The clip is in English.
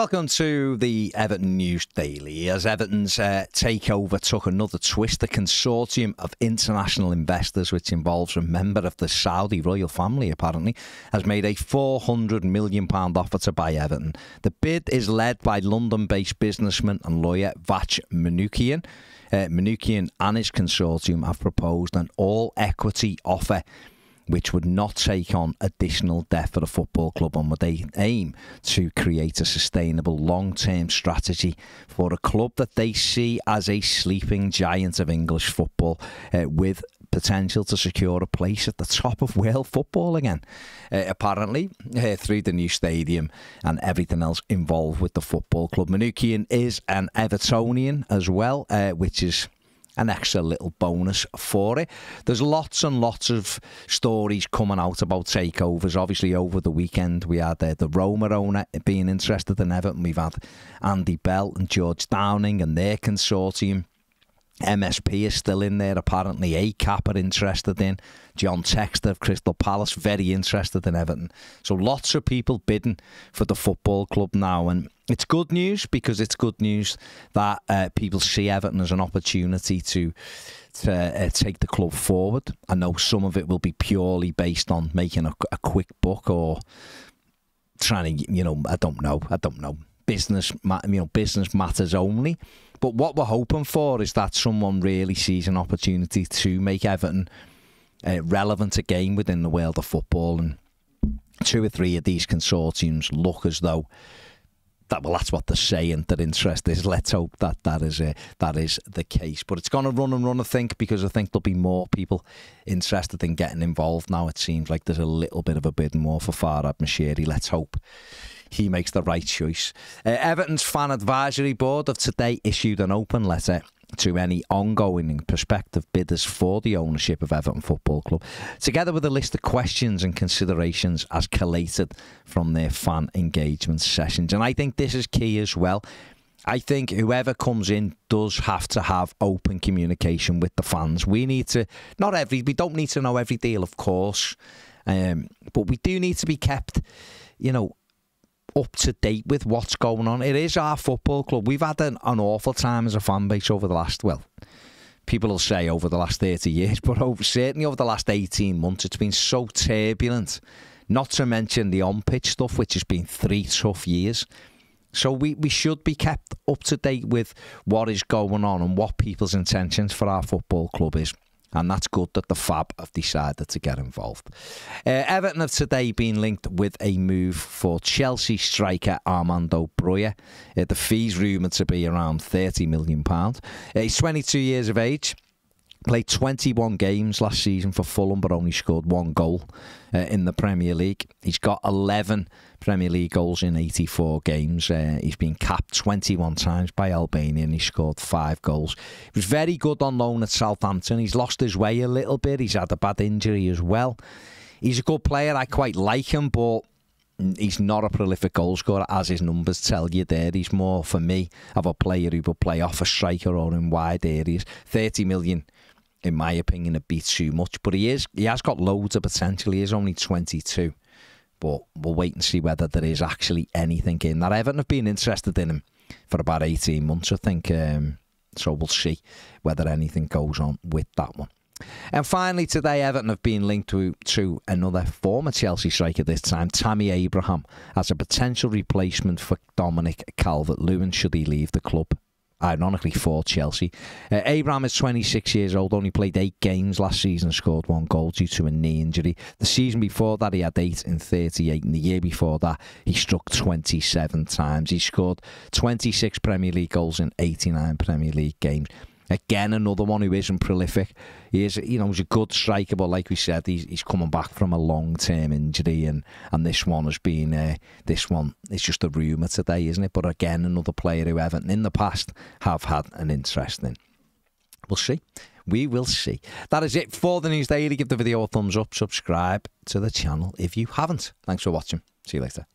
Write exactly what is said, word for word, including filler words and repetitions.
Welcome to the Everton News Daily. As Everton's uh, takeover took another twist, the consortium of international investors, which involves a member of the Saudi royal family apparently, has made a four hundred million pound offer to buy Everton. The bid is led by London-based businessman and lawyer Vach Manoukian. Uh, Manoukian and his consortium have proposed an all-equity offer which would not take on additional debt for the football club and would aim to create a sustainable long-term strategy for a club that they see as a sleeping giant of English football, uh, with potential to secure a place at the top of world football again. Uh, apparently, uh, through the new stadium and everything else involved with the football club. Manoukian is an Evertonian as well, uh, which is an extra little bonus for it. There's lots and lots of stories coming out about takeovers. Obviously, over the weekend, we had uh, the Roma owner being interested in Everton. We've had Andy Bell and George Downing and their consortium. M S P is still in there, apparently. A CAP are interested in. John Textor of Crystal Palace, very interested in Everton. So lots of people bidding for the football club now. And it's good news, because it's good news that uh, people see Everton as an opportunity to, to uh, take the club forward. I know some of it will be purely based on making a, a quick buck or trying to, you know, I don't know, I don't know. Business, you know, business matters only. But what we're hoping for is that someone really sees an opportunity to make Everton uh, relevant again within the world of football. And two or three of these consortiums look as though that, well, that's what they're saying their interest is. Let's hope that that is uh, that is the case. But it's going to run and run, I think, because I think there'll be more people interested in getting involved now. It seems like there's a little bit of a bidding war for Farad Mashiri. Let's hope he makes the right choice. Uh, Everton's Fan Advisory Board have today issued an open letter to any ongoing and prospective bidders for the ownership of Everton Football Club, together with a list of questions and considerations as collated from their fan engagement sessions. And I think this is key as well. I think whoever comes in does have to have open communication with the fans. We need to, not every, we don't need to know every deal, of course, um, but we do need to be kept, you know, up to date with what's going on. It is our football club. We've had an, an awful time as a fan base over the last, well, people will say over the last thirty years, but over, certainly over the last eighteen months, it's been so turbulent, not to mention the on-pitch stuff, which has been three tough years. So we, we should be kept up to date with what is going on and what people's intentions for our football club is. And that's good that the Fab have decided to get involved. Uh, Everton have today been linked with a move for Chelsea striker Armando Broja. Uh, the fee's rumoured to be around thirty million pounds. Uh, he's twenty-two years of age. Played twenty-one games last season for Fulham, but only scored one goal uh, in the Premier League. He's got eleven Premier League goals in eighty-four games. Uh, he's been capped twenty-one times by Albania, and he scored five goals. He was very good on loan at Southampton. He's lost his way a little bit. He's had a bad injury as well. He's a good player. I quite like him, but he's not a prolific goalscorer, as his numbers tell you there. He's more, for me, of a player who would play off a striker or in wide areas. thirty million, in my opinion, would be too much. But he is he has got loads of potential. He is only twenty-two. But we'll wait and see whether there is actually anything in that. Everton have been interested in him for about eighteen months, I think. Um, so we'll see whether anything goes on with that one. And finally today, Everton have been linked to, to another former Chelsea striker this time, Tammy Abraham, as a potential replacement for Dominic Calvert-Lewin should he leave the club, ironically for Chelsea. Uh, Abraham is twenty-six years old, only played eight games last season, scored one goal due to a knee injury. The season before that, he had eight in thirty-eight, and the year before that, he struck twenty-seven times. He scored twenty-six Premier League goals in eighty-nine Premier League games. Again, another one who isn't prolific. He is, you know, he's a good striker, but like we said, he's, he's coming back from a long-term injury, and and this one has been uh, this one. It's just a rumor today, isn't it? But again, another player who Everton in the past have had an interest in. We'll see. We will see. That is it for the News Daily. Give the video a thumbs up. Subscribe to the channel if you haven't. Thanks for watching. See you later.